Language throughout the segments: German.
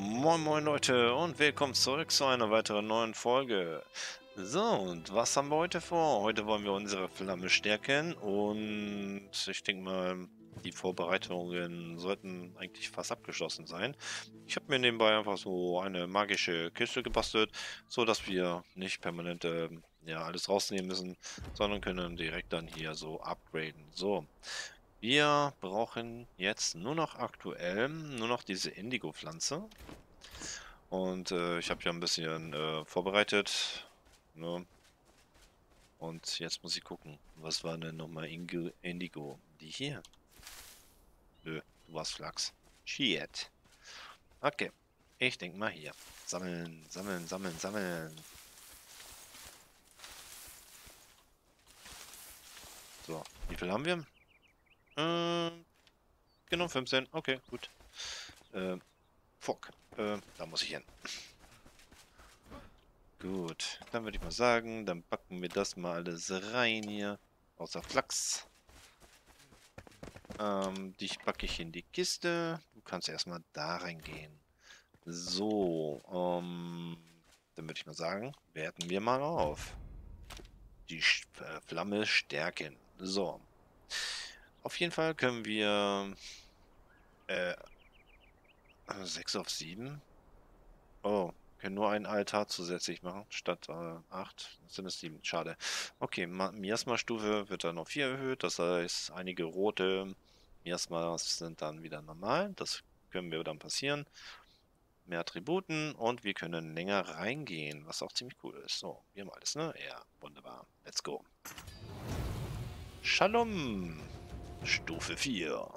Moin moin Leute und willkommen zurück zu einer weiteren neuen Folge. So, und was haben wir heute vor? Heute wollen wir unsere Flamme stärken und ich denke mal, die Vorbereitungen sollten eigentlich fast abgeschlossen sein. Ich habe mir nebenbei einfach so eine magische Kiste gebastelt, so dass wir nicht permanent alles rausnehmen müssen, sondern können direkt dann hier so upgraden. So. Wir brauchen jetzt nur noch aktuell, diese Indigo-Pflanze. Und ich habe ja ein bisschen vorbereitet. Ne? Und jetzt muss ich gucken, was war denn nochmal Indigo? Die hier. Nö, du warst Flachs. Shit. Okay, ich denke mal hier. Sammeln, sammeln, sammeln, sammeln. So, wie viel haben wir? Genau, 15. Okay, gut. Fuck. Da muss ich hin. Gut, dann würde ich mal sagen, dann packen wir das mal alles rein hier. Außer Flachs. Dich packe ich in die Kiste. Du kannst erstmal da reingehen. So, dann würde ich mal sagen, werten wir mal auf. Die Flamme stärken. So. Auf jeden Fall können wir 6 auf 7. Oh, können nur einen Altar zusätzlich machen, statt 8 sind es 7. Schade. Okay, Miasma-Stufe wird dann auf 4 erhöht. Das heißt, einige rote Miasmas sind dann wieder normal. Das können wir dann passieren. Mehr Attributen und wir können länger reingehen, was auch ziemlich cool ist. So, wir haben alles, ne? Ja, wunderbar. Let's go. Shalom! Stufe 4.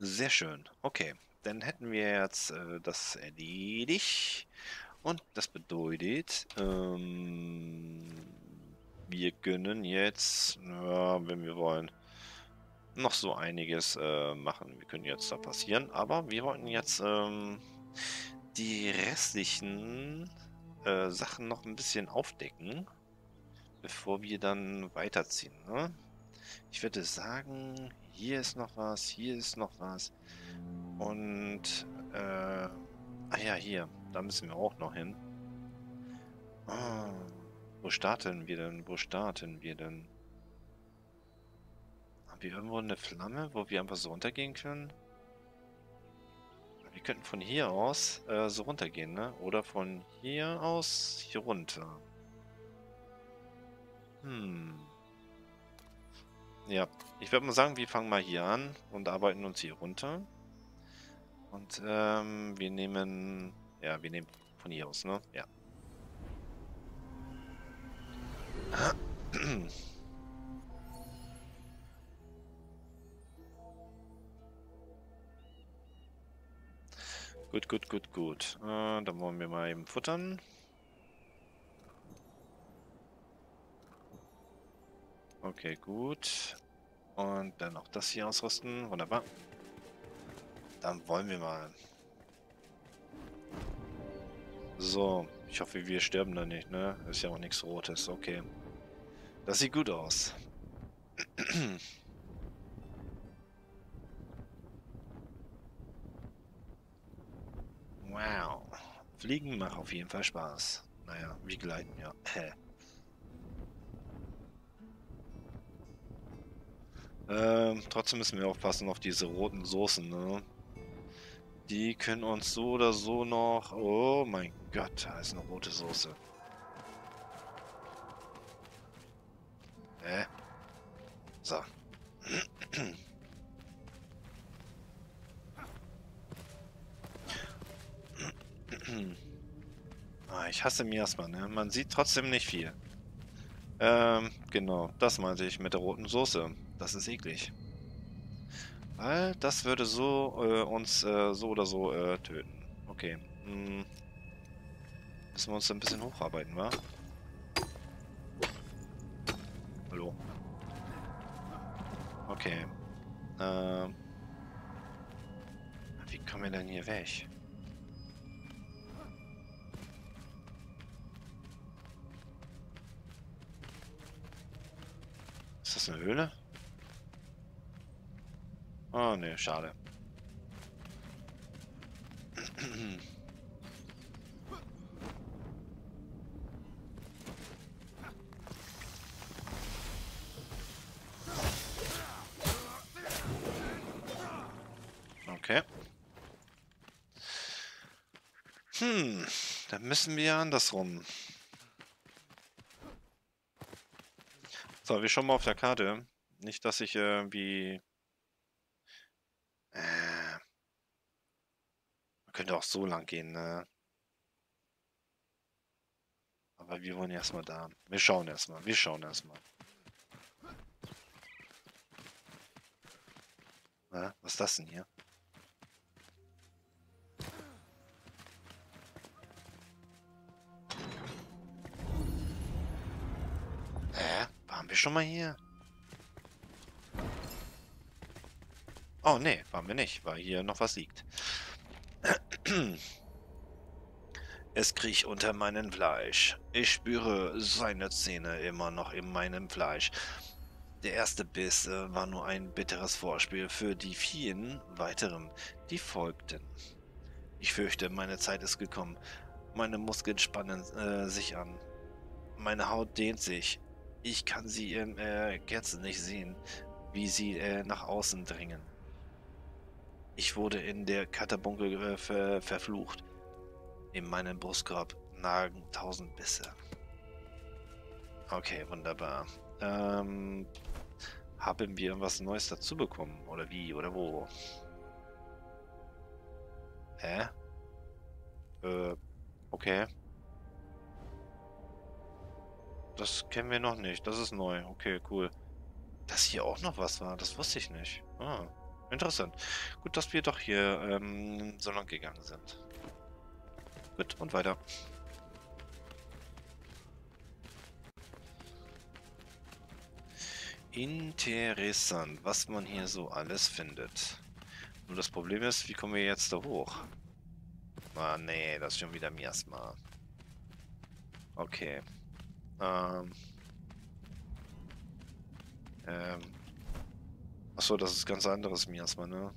Sehr schön. Okay, dann hätten wir jetzt das erledigt. Und das bedeutet, wir können jetzt, wenn wir wollen, noch so einiges machen. Wir können jetzt da passieren, aber wir wollten jetzt die restlichen Sachen noch ein bisschen aufdecken, bevor wir dann weiterziehen, ne? Ich würde sagen, hier ist noch was, und hier, da müssen wir auch noch hin. Oh, wo starten wir denn? Haben wir irgendwo eine Flamme, wo wir einfach so runtergehen können? Wir könnten von hier aus so runtergehen, ne? Oder von hier aus hier runter. Ja, ich würde mal sagen, wir fangen mal hier an und arbeiten uns hier runter. Und wir nehmen, von hier aus, ne? Ja. Gut, gut, gut, gut. Dann wollen wir mal eben futtern. Okay, gut. Und dann auch das hier ausrüsten. Wunderbar. Dann wollen wir mal. So, ich hoffe, wir sterben da nicht, ne? Ist ja auch nichts Rotes. Okay. Das sieht gut aus. Wow. Fliegen macht auf jeden Fall Spaß. Naja, wir gleiten, ja. Trotzdem müssen wir aufpassen auf diese roten Soßen, ne? Die können uns so oder so noch... Oh mein Gott, da ist eine rote Soße. So. Ich hasse Miasma, ne? Man sieht trotzdem nicht viel. Genau, das meinte ich mit der roten Soße. Das ist eklig. Weil das würde so uns so oder so töten. Okay. Müssen wir uns ein bisschen hocharbeiten, wa? Hallo. Okay. Wie kommen wir denn hier weg? Ist das eine Höhle? Oh ne, schade. Okay. Dann müssen wir ja andersrum. So, wir schauen mal auf der Karte. Nicht, dass ich irgendwie... Man könnte auch so lang gehen, ne? Aber wir wollen erstmal da. Wir schauen erstmal. Na, was ist das denn hier? Waren wir schon mal hier? Oh, nee, waren wir nicht, weil hier noch was liegt. Es kriecht unter meinem Fleisch. Ich spüre seine Zähne immer noch in meinem Fleisch. Der erste Biss war nur ein bitteres Vorspiel für die vielen weiteren, die folgten. Ich fürchte, meine Zeit ist gekommen. Meine Muskeln spannen sich an. Meine Haut dehnt sich. Ich kann sie im Kerzen nicht sehen, wie sie nach außen dringen. Ich wurde in der Katabunke verflucht. In meinem Brustkorb nagen 1000 Bisse. Okay, wunderbar. Haben wir was Neues dazu bekommen? Oder wie? Oder wo? Okay. Das kennen wir noch nicht. Das ist neu. Okay, cool. Dass hier auch noch was war, das wusste ich nicht. Ah, interessant. Gut, dass wir doch hier so lang gegangen sind. Gut, und weiter. Interessant, was man hier so alles findet. Nur das Problem ist, wie kommen wir jetzt da hoch? Ah, nee, das ist schon wieder Miasma. Okay. Achso, das ist ganz anderes Miasma, ne?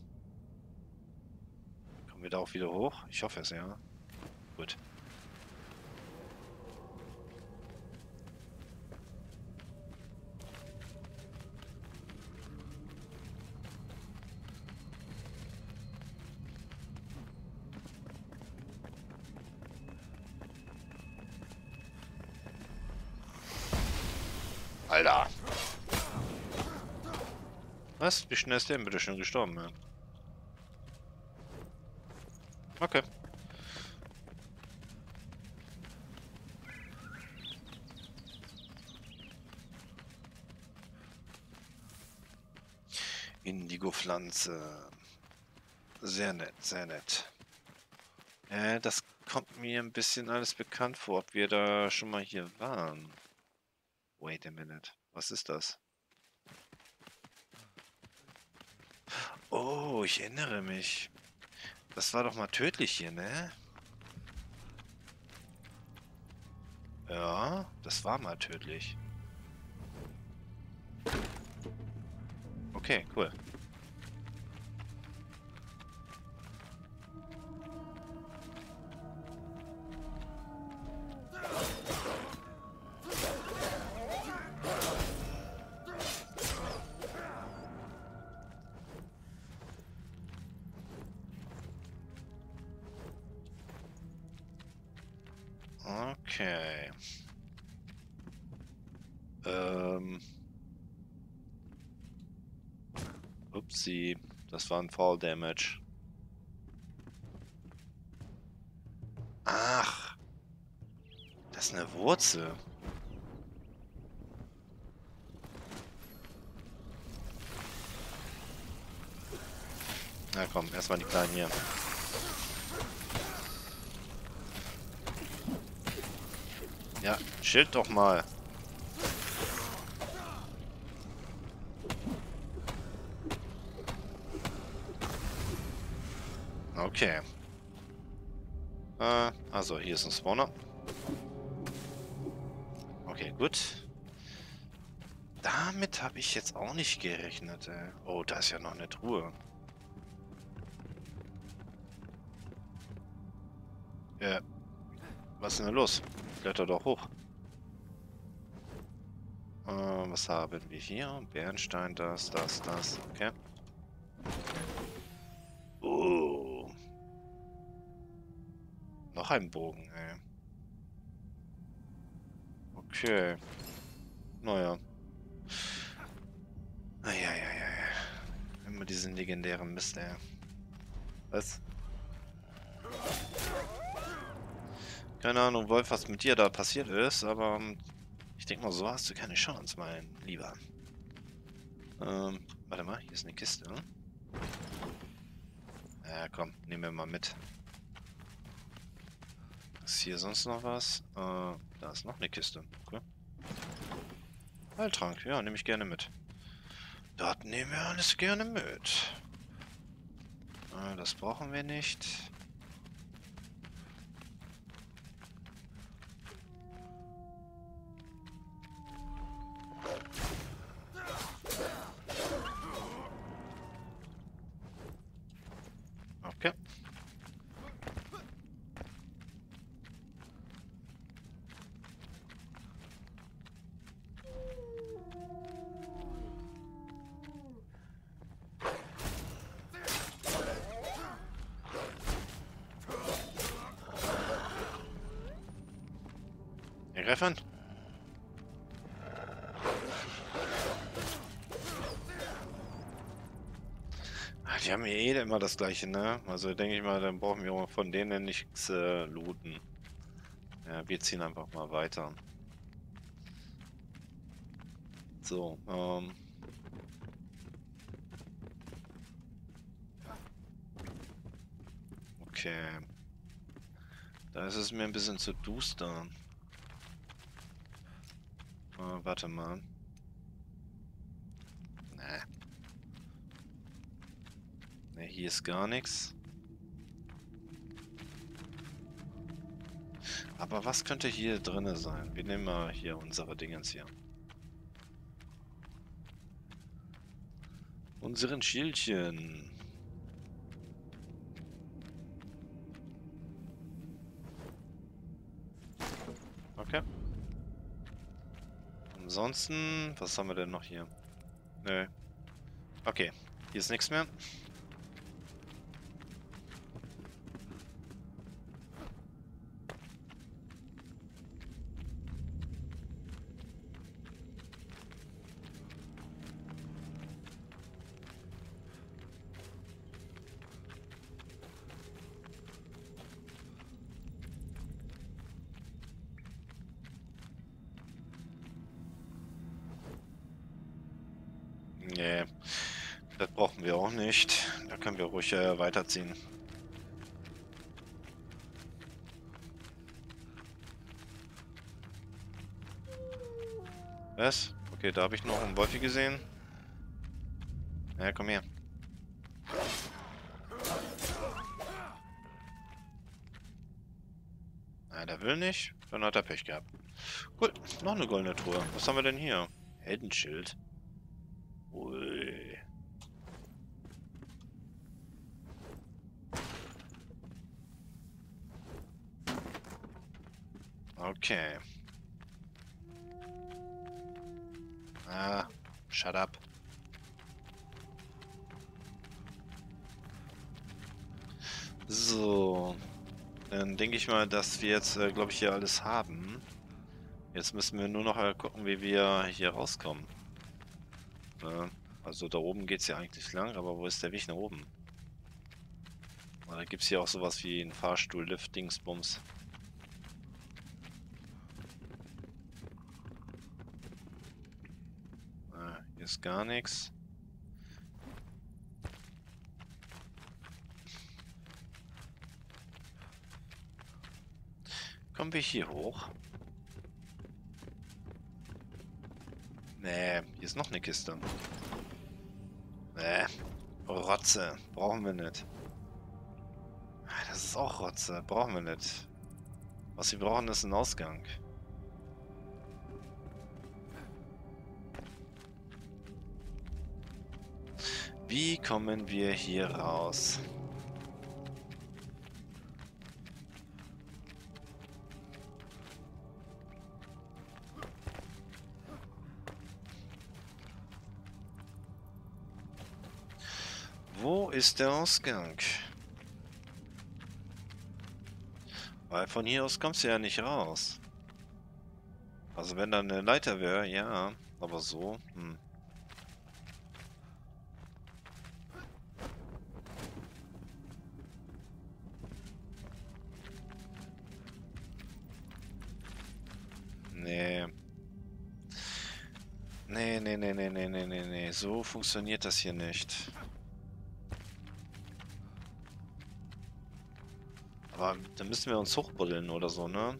Kommen wir da auch wieder hoch? Ich hoffe es, ja. Gut. Alter. Was? Wie schnell ist der denn bitte schon gestorben, ja? Okay. Indigo-Pflanze. Sehr nett, sehr nett. Das kommt mir ein bisschen alles bekannt vor, ob wir da schon mal hier waren. Wait a minute. Was ist das? Oh, ich erinnere mich. Das war doch mal tödlich hier, ne? Ja, das war mal tödlich. Okay, cool. Okay. Upsi, das war ein Fall Damage. Ach. Das ist eine Wurzel. Na komm, erstmal die Kleinen hier. Ja, schild doch mal. Okay. Also, hier ist ein Spawner. Okay, gut. Damit habe ich jetzt auch nicht gerechnet, ey. Oh, da ist ja noch eine Truhe. Ja. Was ist denn los? Kletter doch hoch. Was haben wir hier? Bernstein, das. Okay. Oh. Noch ein Bogen, ey. Okay. Naja. Eieiei. Immer diesen legendären Mist, ey. Was? Keine Ahnung, Wolf, was mit dir da passiert ist, aber ich denke mal, so hast du keine Chance, mein Lieber. Warte mal, hier ist eine Kiste. Ja, komm, nehmen wir mal mit. Ist hier sonst noch was? Da ist noch eine Kiste. Cool. Heiltrank, ja, nehme ich gerne mit. Dort nehmen wir alles gerne mit. Das brauchen wir nicht. Okay. Ergreifen. Die haben hier eh immer das gleiche, ne? Also denke ich mal, dann brauchen wir von denen nichts looten. Ja, wir ziehen einfach mal weiter. So, okay. Da ist es mir ein bisschen zu duster. Warte mal. Hier ist gar nichts. Aber was könnte hier drin sein? Wir nehmen mal hier unsere Dingens hier. Unseren Schildchen. Okay. Ansonsten, was haben wir denn noch hier? Nö. Okay, hier ist nichts mehr. Nee, das brauchen wir auch nicht. Da können wir ruhig weiterziehen. Was? Okay, da habe ich noch einen Wolfi gesehen. Ja, komm her. Na, der will nicht. Dann hat er Pech gehabt. Gut, noch eine goldene Truhe. Was haben wir denn hier? Heldenschild. Ui. Okay. Ah, shut up. So. Dann denke ich mal, dass wir jetzt, glaube ich, hier alles haben. Jetzt müssen wir nur noch gucken, wie wir hier rauskommen. Also da oben geht es ja eigentlich lang, aber wo ist der Weg nach oben? Da gibt es hier auch sowas wie einen Fahrstuhl-Lift, Dingsbums. Hier ist gar nichts. Kommen wir hier hoch? Nee, hier ist noch eine Kiste. Nee, Rotze. Brauchen wir nicht. Das ist auch Rotze. Brauchen wir nicht. Was wir brauchen, ist ein Ausgang. Wie kommen wir hier raus? Wo ist der Ausgang? Weil von hier aus kommst du ja nicht raus. Also wenn da eine Leiter wäre, ja. Aber so, Nee. So funktioniert das hier nicht. Aber dann müssen wir uns hochbuddeln oder so, ne?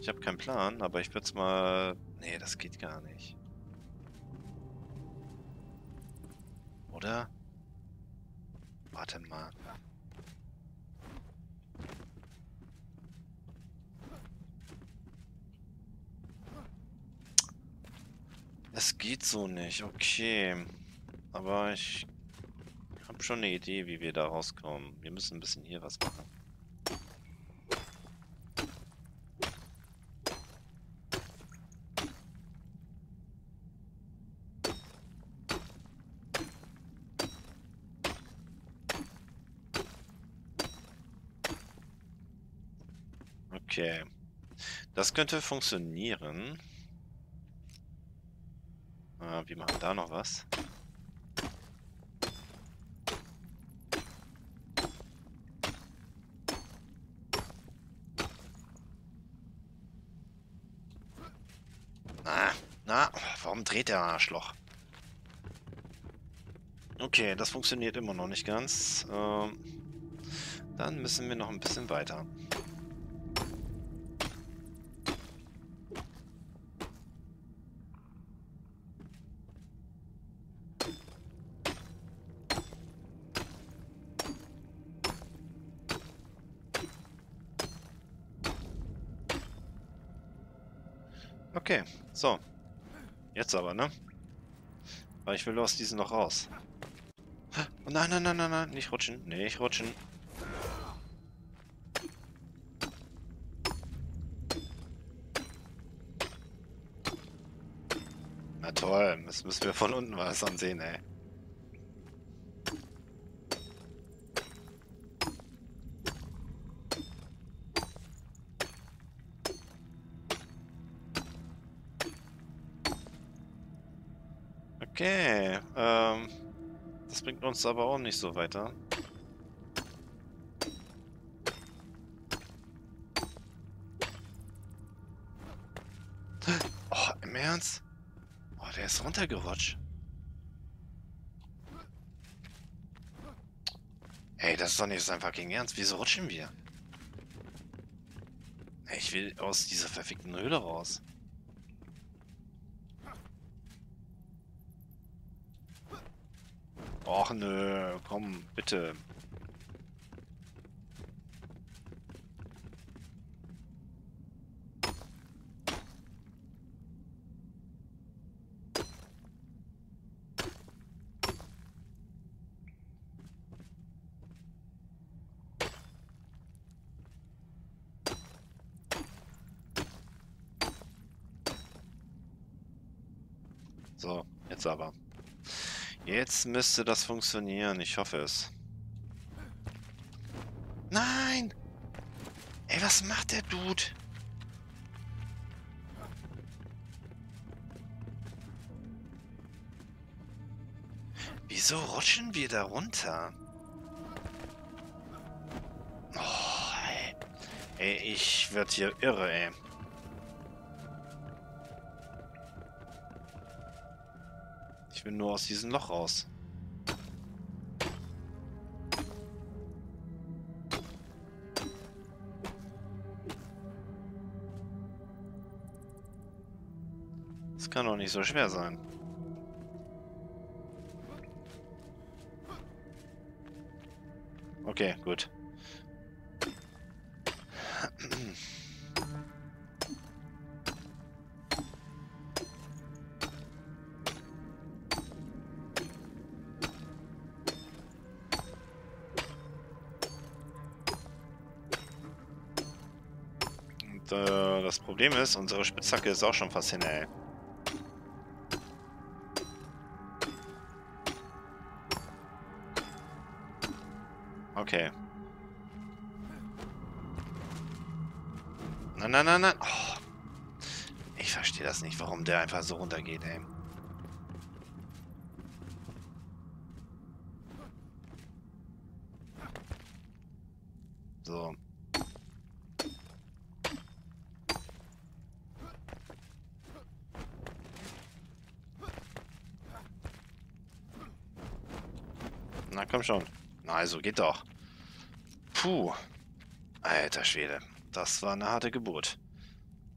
Ich habe keinen Plan, aber ich würde es mal... Nee, das geht gar nicht. Oder? Warte mal. Es geht so nicht, okay. Aber ich habe schon eine Idee, wie wir da rauskommen. Wir müssen ein bisschen hier was machen. Okay. Das könnte funktionieren. Wir machen da noch was. Na, warum dreht der Arschloch? Okay, das funktioniert immer noch nicht ganz. Dann müssen wir noch ein bisschen weiter. Okay, so. Jetzt aber, ne? Weil ich will aus diesen noch raus. Oh, nein. Nicht rutschen. Nicht rutschen. Na toll. Jetzt müssen wir von unten was ansehen, ey. Okay, das bringt uns aber auch nicht so weiter. Oh, im Ernst? Oh, der ist runtergerutscht. Hey, das ist doch nicht einfach gegen Ernst. Wieso rutschen wir? Hey, ich will aus dieser verfickten Höhle raus. Och nö, komm, bitte. So, jetzt aber. Jetzt müsste das funktionieren. Ich hoffe es. Nein! Ey, was macht der Dude? Wieso rutschen wir da runter? Oh, ey. Ey, ich werd hier irre, ey. Ich will nur aus diesem Loch raus. Das kann doch nicht so schwer sein. Okay, gut. Das Problem ist, unsere Spitzhacke ist auch schon fast hin, ey. Okay. Nein, nein, nein, nein. Oh. Ich verstehe das nicht, warum der einfach so runtergeht, ey. So. Na, komm schon. Na, also, geht doch. Puh. Alter Schwede. Das war eine harte Geburt.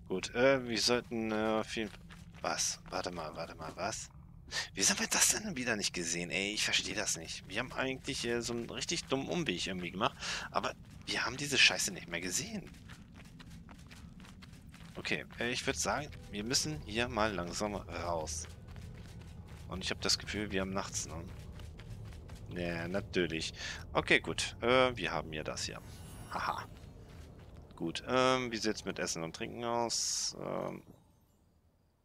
Gut, wir sollten viel... Was? Warte mal, was? Wieso haben wir das denn wieder nicht gesehen? Ey, ich verstehe das nicht. Wir haben eigentlich so einen richtig dummen Umweg irgendwie gemacht. Aber wir haben diese Scheiße nicht mehr gesehen. Okay, ich würde sagen, wir müssen hier mal langsam raus. Und ich habe das Gefühl, wir haben nachts, ne? Ja, natürlich. Okay, gut. Wir haben ja das hier. Haha. Gut. Wie sieht es mit Essen und Trinken aus?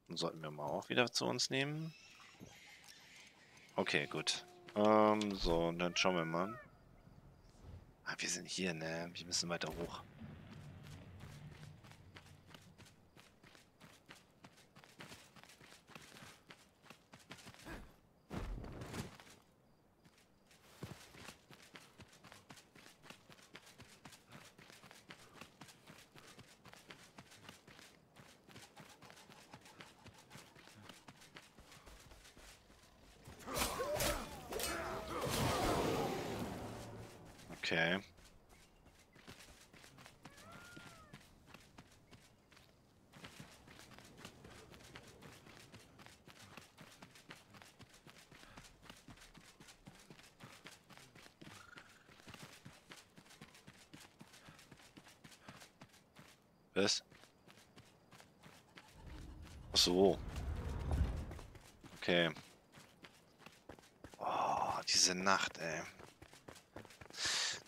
Sollten wir mal auch wieder zu uns nehmen. Okay, gut. So, dann schauen wir mal. Ah, wir sind hier, ne? Wir müssen weiter hoch. Okay. Was? Ach so. Okay. Oh, diese Nacht, ey.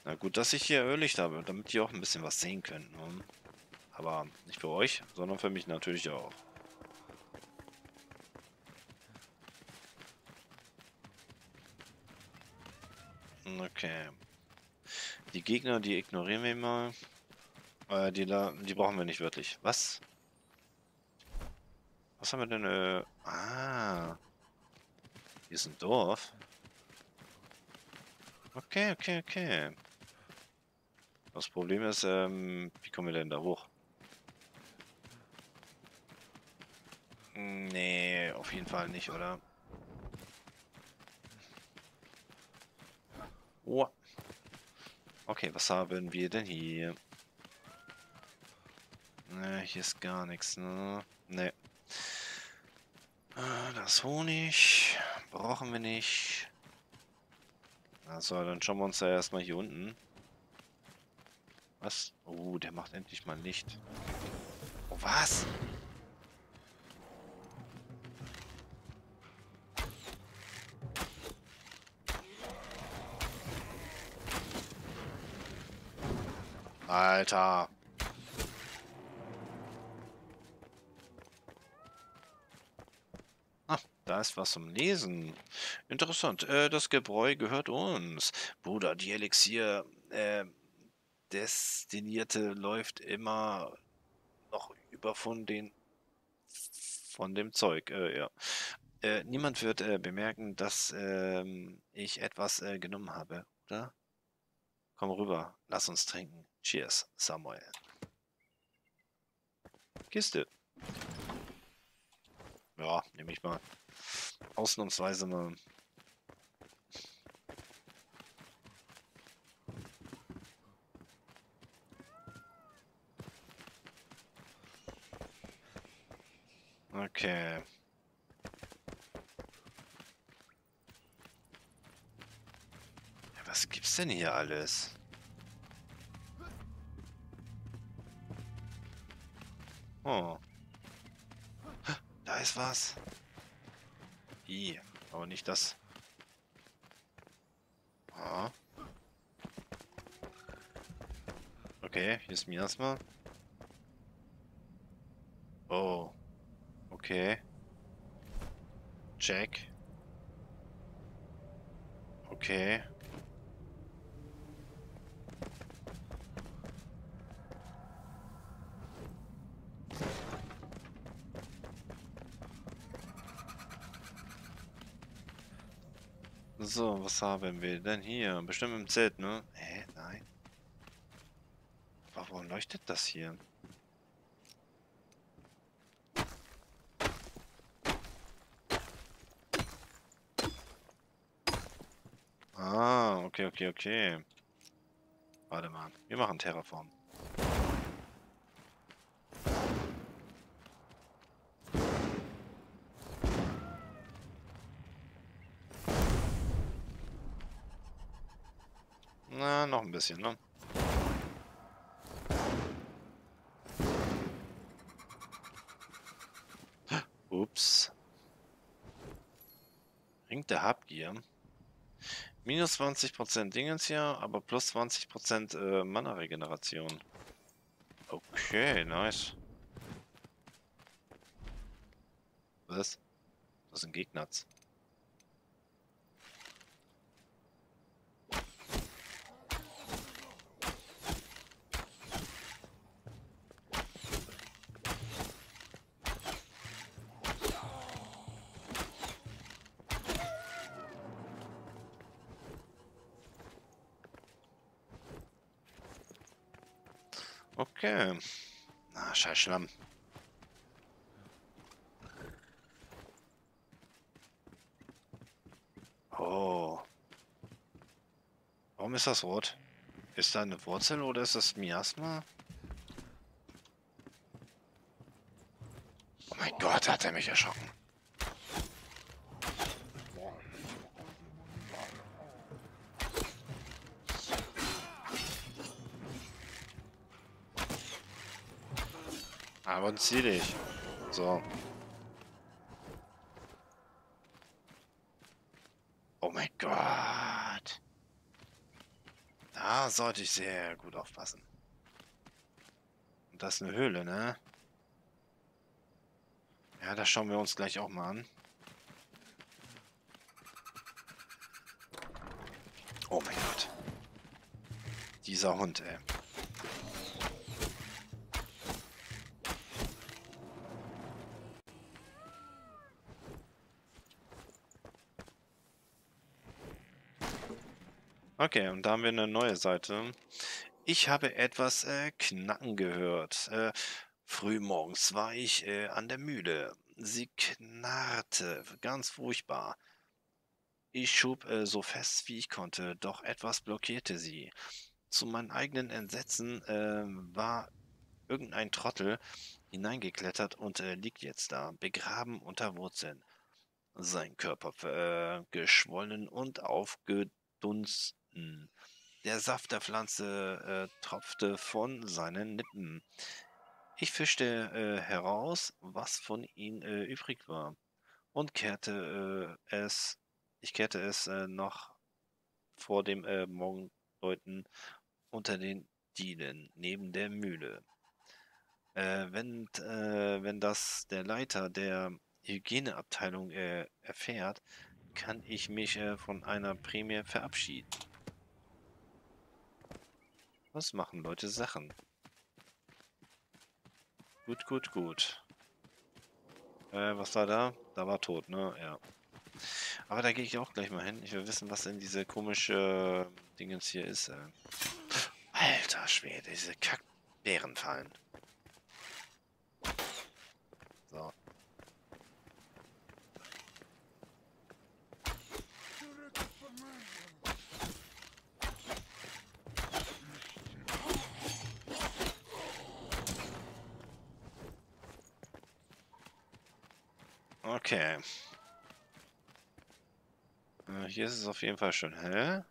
Na gut, dass ich hier Irrlicht habe, damit ihr auch ein bisschen was sehen könnt. Ne? Aber nicht für euch, sondern für mich natürlich auch. Okay. Die Gegner, die ignorieren wir mal. Die brauchen wir nicht wirklich. Was? Was haben wir denn? Ah. Hier ist ein Dorf. Okay, okay, okay. Das Problem ist, wie kommen wir denn da hoch? Nee, auf jeden Fall nicht, oder? Oh. Okay, was haben wir denn hier? Ne, hier ist gar nichts, ne? Ne. Das Honig brauchen wir nicht. Also, dann schauen wir uns ja erstmal hier unten. Was? Oh, der macht endlich mal Licht. Oh, was? Alter. Ah, da ist was zum Lesen. Interessant. Das Gebräu gehört uns. Bruder, die Elixier... Destinierte läuft immer noch über von dem Zeug, ja. Niemand wird bemerken, dass ich etwas genommen habe, oder? Komm rüber, lass uns trinken. Cheers, Samuel. Kiste. Ja, nehme ich mal. Ausnahmsweise mal... Okay. Ja, was gibt's denn hier alles? Oh. Da ist was. Ih, aber nicht das. Ah. Okay, hier ist Miasma. Oh. Okay. Check. Okay. So, was haben wir denn hier? Bestimmt im Zelt, ne? Hä? Nein. Warum leuchtet das hier? Ah, okay, okay, okay. Warte mal. Wir machen Terraform. Na, noch ein bisschen, ne? Ups. Ring der Habgier. Minus 20% Dingens hier, aber plus 20% Mana-Regeneration. Okay, nice. Was? Das sind Gegner. Okay. Na, scheiß Schlamm. Oh. Warum ist das rot? Ist da eine Wurzel oder ist das Miasma? Oh mein Gott, hat er mich erschrocken. Aber zieh dich. So. Oh mein Gott. Da sollte ich sehr gut aufpassen. Und das ist eine Höhle, ne? Ja, das schauen wir uns gleich auch mal an. Oh mein Gott. Dieser Hund, ey. Okay, und da haben wir eine neue Seite. Ich habe etwas knacken gehört. Frühmorgens war ich an der Mühle. Sie knarrte, ganz furchtbar. Ich schob so fest wie ich konnte, doch etwas blockierte sie. Zu meinem eigenen Entsetzen war irgendein Trottel hineingeklettert und liegt jetzt da, begraben unter Wurzeln. Sein Körper geschwollen und aufgedunst. Der Saft der Pflanze tropfte von seinen Lippen. Ich fischte heraus, was von ihm übrig war, und kehrte es noch vor dem Morgenläuten unter den Dielen neben der Mühle. Wenn das der Leiter der Hygieneabteilung erfährt, kann ich mich von einer Prämie verabschieden. Was machen Leute Sachen? Gut, gut, gut. Was war da? Da war tot, ne? Ja. Aber da gehe ich auch gleich mal hin. Ich will wissen, was denn diese komische Dingens hier ist. Alter Schwede, diese Kackbären fallen. So. Okay. Hier ist es auf jeden Fall schon hell.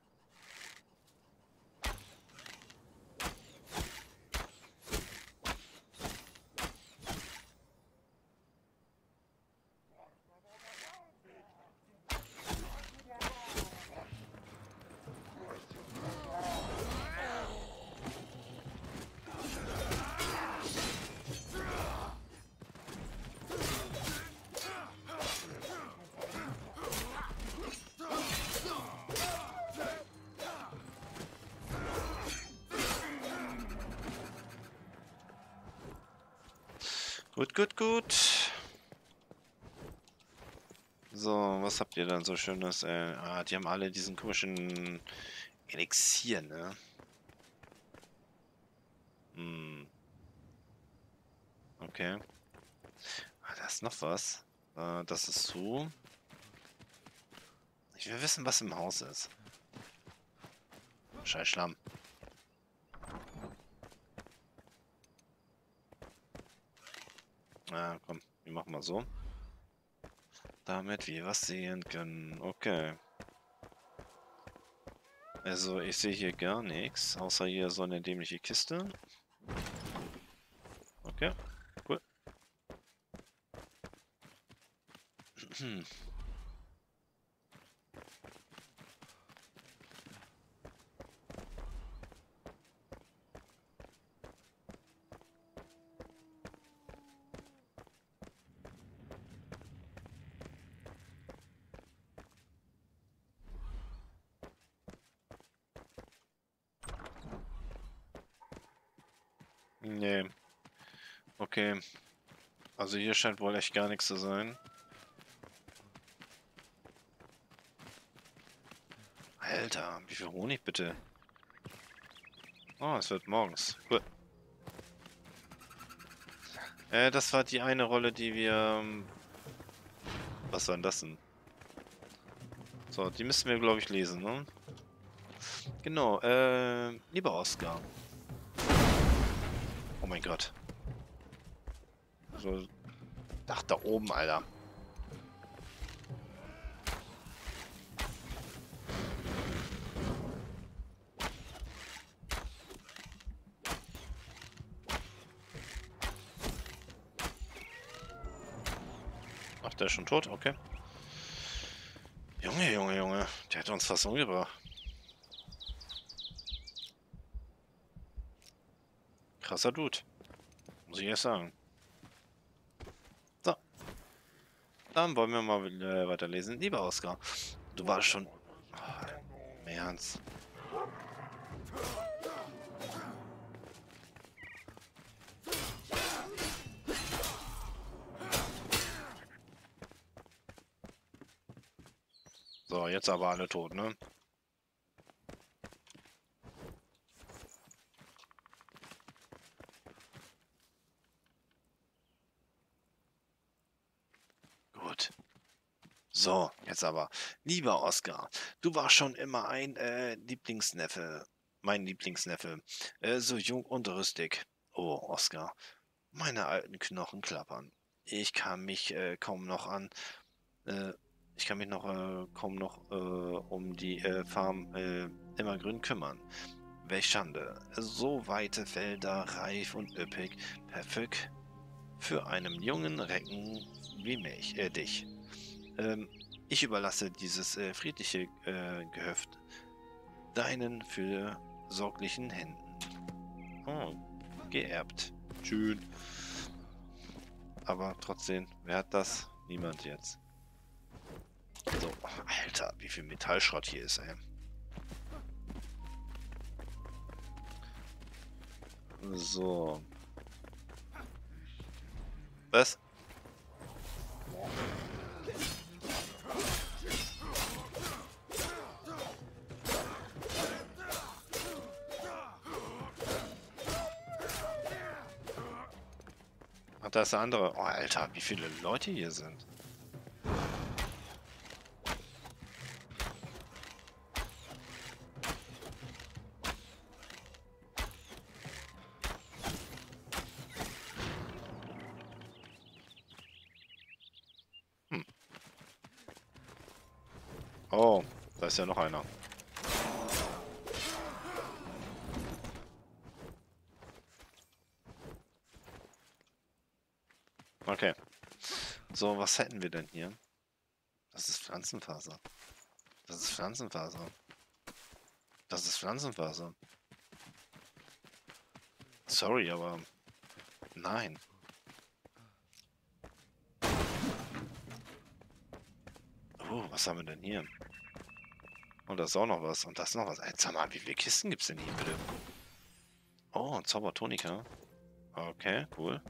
Gut, gut, gut. So, was habt ihr dann so Schönes? Die haben alle diesen komischen Elixier, ne? Hm. Okay. Ah, da ist noch was. Das ist so. Ich will wissen, was im Haus ist. Scheiß Schlamm. Na, komm, wir machen mal so. Damit wir was sehen können. Okay. Also, ich sehe hier gar nichts, außer hier so eine dämliche Kiste. Okay, cool. Nee. Okay. Also hier scheint wohl echt gar nichts zu sein. Alter, wie viel Honig bitte? Oh, es wird morgens. Cool. Das war die eine Rolle, die wir... Was war denn das denn? So, die müssen wir, glaube ich, lesen, ne? Genau, lieber Oscar. Oh mein Gott. So. Ach, da oben, Alter. Ach, der ist schon tot? Okay. Junge, Junge, Junge. Der hat uns fast umgebracht. Krasser Dude. Muss ich erst sagen. So. Dann wollen wir mal weiterlesen. Lieber Oscar, du warst schon... Oh, im Ernst. So, jetzt aber alle tot, ne? So, jetzt aber. Lieber Oscar, du warst schon immer ein Lieblingsneffe. Mein Lieblingsneffe. So jung und rüstig. Oh, Oscar. Meine alten Knochen klappern. Ich kann mich kaum noch um die Farm immergrün kümmern. Welch Schande. So weite Felder, reif und üppig. Perfekt für einen jungen Recken wie mich, dich. Ich überlasse dieses friedliche Gehöft deinen fürsorglichen Händen. Oh, geerbt. Schön. Aber trotzdem, wer hat das? Niemand jetzt. So, Alter, wie viel Metallschrott hier ist, ey. So. Was? Da ist der andere. Oh, Alter, wie viele Leute hier sind. Hm. Oh, da ist ja noch einer. Okay. So, was hätten wir denn hier? Das ist Pflanzenfaser. Das ist Pflanzenfaser. Das ist Pflanzenfaser. Sorry, aber... Nein. Oh, was haben wir denn hier? Und da ist auch noch was. Und da ist noch was. Ey, sag mal, wie viele Kisten gibt's denn hier, bitte? Oh, Zaubertonika. Okay, cool.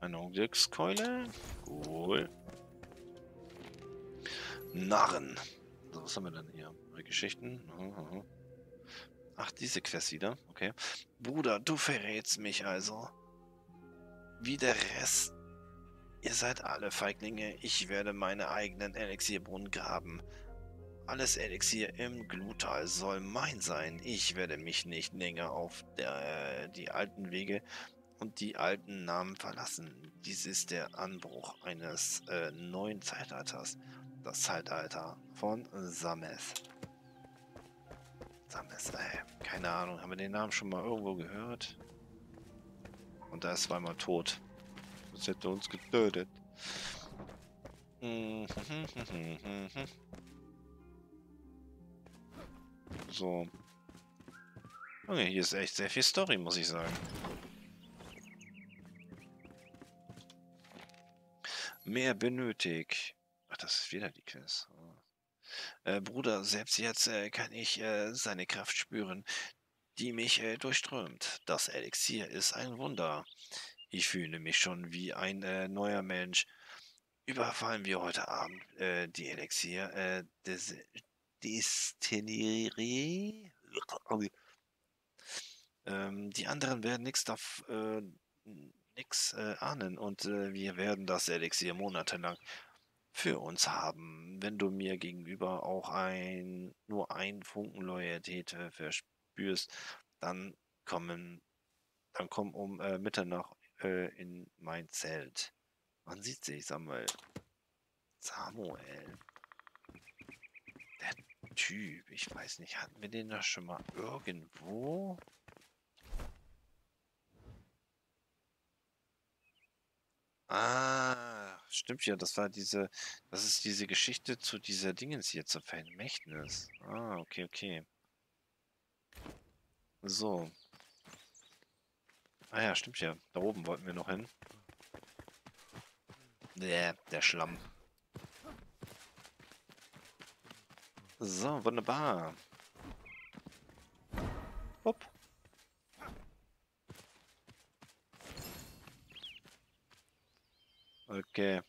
Eine Unglückskeule. Cool. Narren. So, was haben wir denn hier? Geschichten. Ach, diese Quest wieder. Okay. Bruder, du verrätst mich also. Wie der Rest. Ihr seid alle Feiglinge. Ich werde meine eigenen Elixierbrunnen graben. Alles Elixier im Glutal soll mein sein. Ich werde mich nicht länger auf die alten Wege und die alten Namen verlassen. Dies ist der Anbruch eines neuen Zeitalters. Das Zeitalter von Sames. Sames, ey. Keine Ahnung. Haben wir den Namen schon mal irgendwo gehört? Und da ist zweimal tot. Das hätte uns getötet. So. Okay, hier ist echt sehr viel Story, muss ich sagen. Mehr benötigt. Ach, das ist wieder die Quest. Bruder, selbst jetzt kann ich seine Kraft spüren, die mich durchströmt. Das Elixier ist ein Wunder. Ich fühle mich schon wie ein neuer Mensch. Überfallen wir heute Abend die Elixier des Destillerie. Die anderen werden nichts ahnen und wir werden das Elixier monatelang für uns haben. Wenn du mir gegenüber auch nur einen Funken Loyalität verspürst, dann komm um Mitternacht in mein Zelt. Man sieht sich, Samuel. Der Typ, ich weiß nicht, hatten wir den da schon mal irgendwo? Ah, stimmt ja, das ist diese Geschichte zu dieser Dingens hier, zum Vermächtnis. Ah, okay, okay. So. Ah ja, stimmt ja. Da oben wollten wir noch hin. Der Schlamm. So, wunderbar. Hopp. Okay.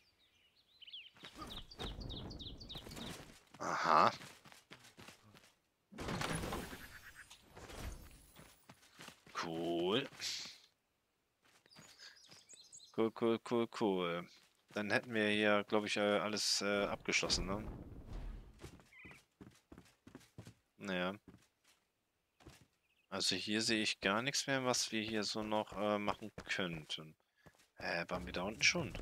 Aha. Cool. Cool. Dann hätten wir hier, glaube ich, alles abgeschlossen, ne? Naja. Also hier sehe ich gar nichts mehr, was wir hier so noch machen könnten. Waren wir da unten schon?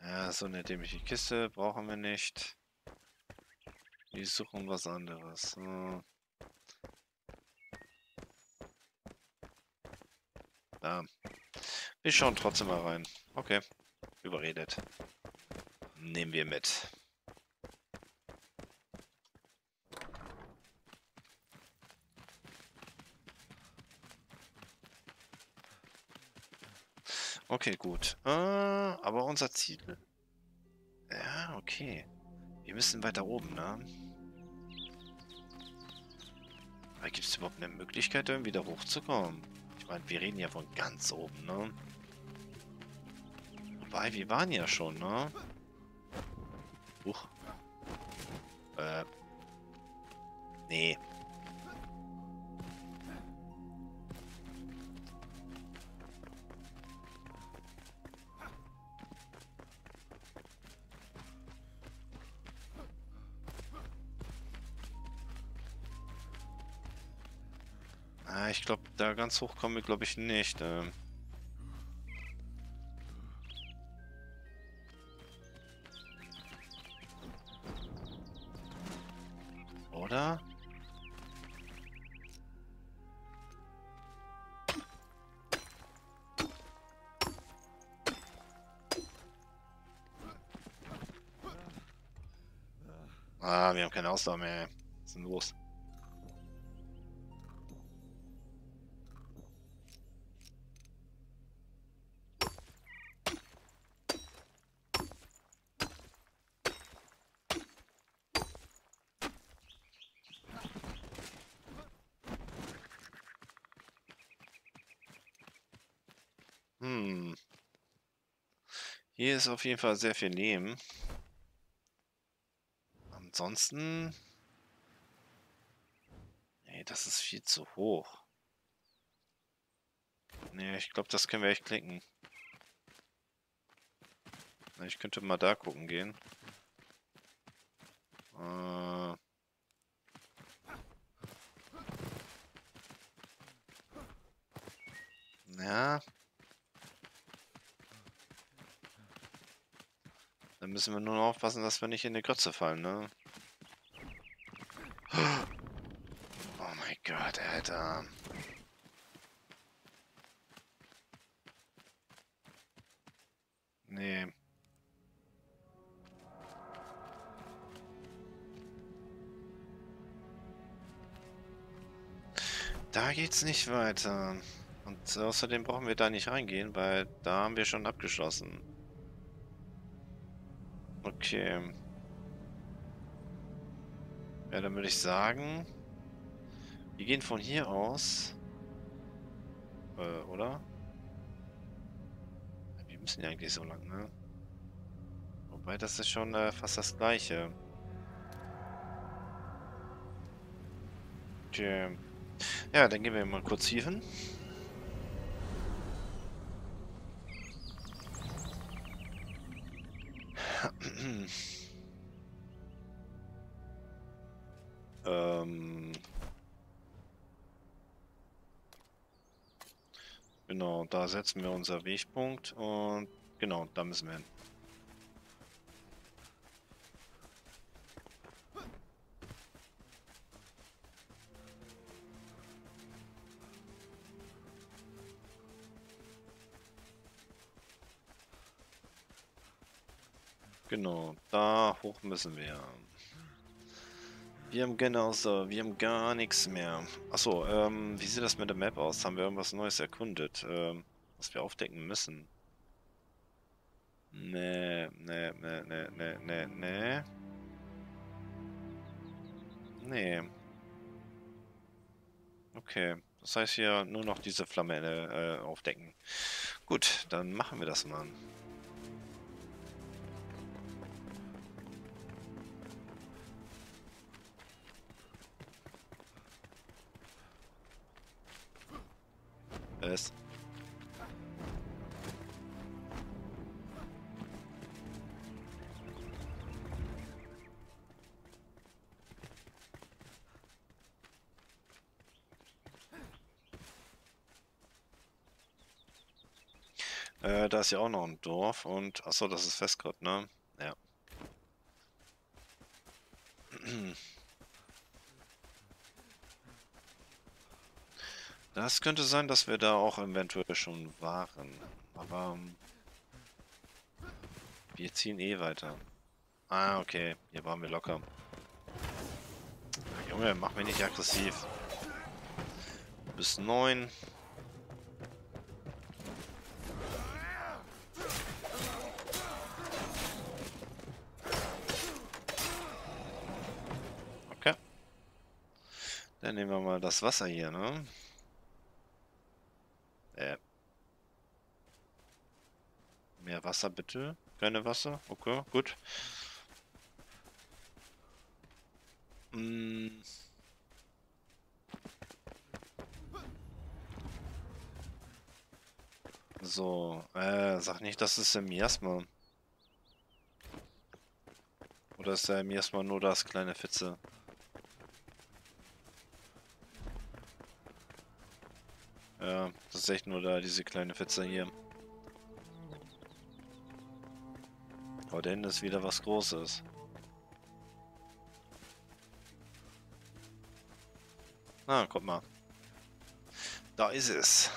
Ja, so eine dämliche Kiste brauchen wir nicht. Wir suchen was anderes. So. Da. Wir schauen trotzdem mal rein. Okay. Überredet. Nehmen wir mit. Okay, gut. Aber unser Ziel... Ja, okay. Wir müssen weiter oben, ne? Aber gibt es überhaupt eine Möglichkeit, irgendwie da hochzukommen? Ich meine, wir reden ja von ganz oben, ne? Wobei, wir waren ja schon, ne? Huch. Nee. Ich glaube, da ganz hoch kommen wir, glaube ich, nicht. Oder? Ah, wir haben keine Ausdauer mehr. Was ist denn los? Hm. Hier ist auf jeden Fall sehr viel Leben. Ansonsten... Nee, das ist viel zu hoch. Nee, ich glaube, das können wir echt klicken. Ich könnte mal da gucken gehen. Ja. Dann müssen wir nur noch aufpassen, dass wir nicht in die Grütze fallen, ne? Oh mein Gott, Alter. Nee. Da geht's nicht weiter. Und außerdem brauchen wir da nicht reingehen, weil da haben wir schon abgeschlossen. Okay. Ja, dann würde ich sagen, wir gehen von hier aus. Oder? Wir müssen ja eigentlich so lang, ne? Wobei, das ist schon fast das Gleiche. Okay. Ja, dann gehen wir mal kurz hier hin. Genau, da setzen wir unser Wegpunkt und genau, da müssen wir hin. Genau, da hoch müssen wir. Wir haben gar nichts mehr. Achso, wie sieht das mit der Map aus? Haben wir irgendwas Neues erkundet, was wir aufdecken müssen? Nee. Okay, das heißt hier nur noch diese Flamme aufdecken. Gut, dann machen wir das mal. Da ist ja auch noch ein Dorf und achso, das ist Festgrad, ne? Ja. Das könnte sein, dass wir da auch eventuell schon waren. Aber wir ziehen eh weiter. Ah, okay. Hier waren wir locker. Junge, mach mich nicht aggressiv. Bis 9. Okay. Dann nehmen wir mal das Wasser hier, ne? Mehr Wasser bitte. Keine Wasser. Okay, gut. So, sag nicht, das ist im Miasma. Oder ist da im Miasma nur das kleine Fitze? Ja, das ist echt nur da, diese kleine Fitze hier. Aber da hinten ist wieder was Großes. Ah, guck mal. Da ist es.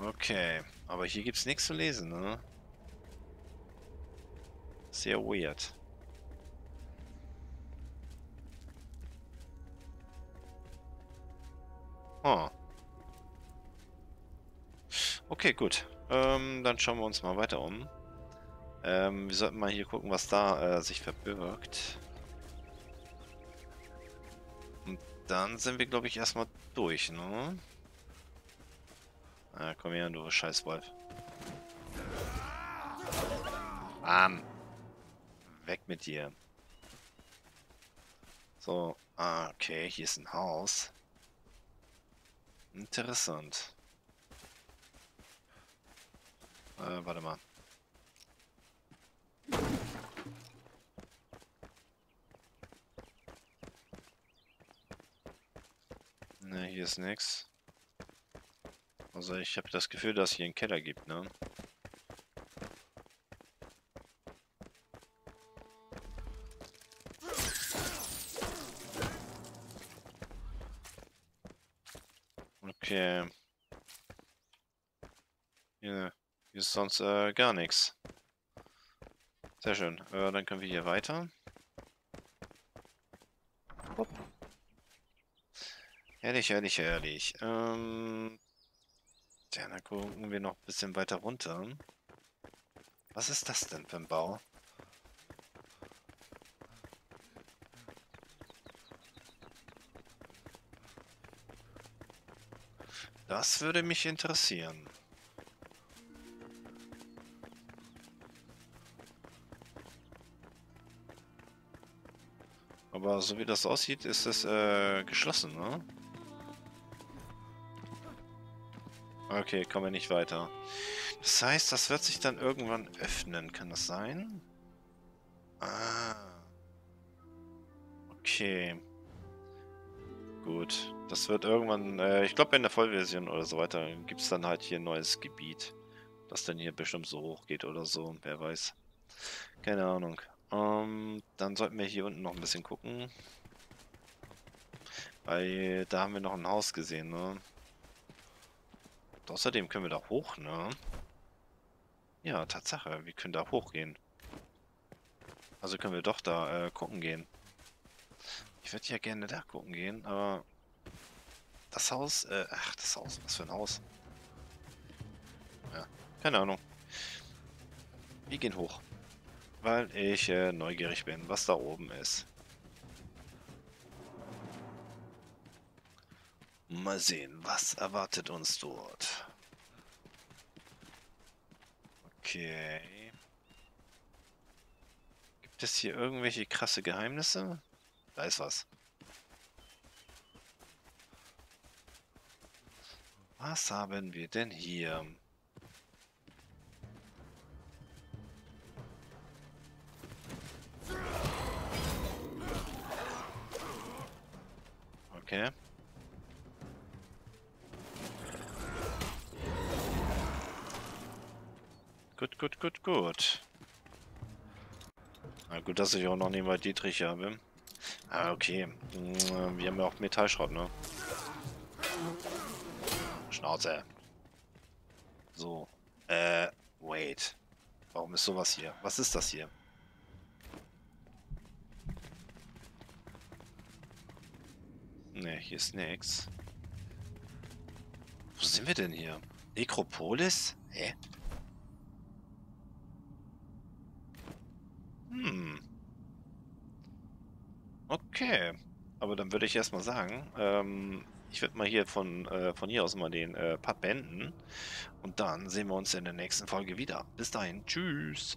Okay, aber hier gibt's nichts zu lesen, ne? Sehr weird. Oh. Okay, gut. Dann schauen wir uns mal weiter um. Wir sollten mal hier gucken, was da sich verbirgt. Und dann sind wir, glaube ich, erstmal durch, ne? Ah, komm her, du Scheißwolf. Bam. Weg mit dir. So, okay, hier ist ein Haus. Interessant. Warte mal. Ne, hier ist nichts. Also ich habe das Gefühl, dass hier einen Keller gibt, ne? Okay. Hier ist sonst gar nichts. Sehr schön. Dann können wir hier weiter. Hopp. Herrlich, herrlich, herrlich. Ja, dann gucken wir noch ein bisschen weiter runter. Was ist das denn für ein Bau? Das würde mich interessieren. Aber so wie das aussieht, ist es geschlossen, ne? Okay, kommen wir nicht weiter. Das heißt, das wird sich dann irgendwann öffnen. Kann das sein? Ah. Okay. Gut. Das wird irgendwann, ich glaube in der Vollversion oder so weiter, gibt es dann halt hier ein neues Gebiet. Das dann hier bestimmt so hoch geht oder so. Wer weiß. Keine Ahnung. Dann sollten wir hier unten noch ein bisschen gucken. Weil da haben wir noch ein Haus gesehen, ne? Außerdem können wir da hoch, ne? Ja, Tatsache, wir können da hochgehen. Also können wir doch da gucken gehen. Ich würde ja gerne da gucken gehen, aber das Haus, ach, das Haus, was für ein Haus? Ja, keine Ahnung. Wir gehen hoch, weil ich neugierig bin, was da oben ist. Mal sehen, was erwartet uns dort. Okay. Gibt es hier irgendwelche krasse Geheimnisse? Da ist was. Was haben wir denn hier? Okay. Gut, gut, gut, gut. Na gut, dass ich auch noch nebenbei Dietrich habe. Ah, okay. Wir haben ja auch Metallschrott, ne? Schnauze. So. Wait. Warum ist sowas hier? Was ist das hier? Ne, hier ist nix. Wo sind wir denn hier? Nekropolis? Hä? Okay, aber dann würde ich erstmal sagen, ich würde mal hier von hier aus mal den Part beenden und dann sehen wir uns in der nächsten Folge wieder. Bis dahin, tschüss!